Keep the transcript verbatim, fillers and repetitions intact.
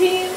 fifteen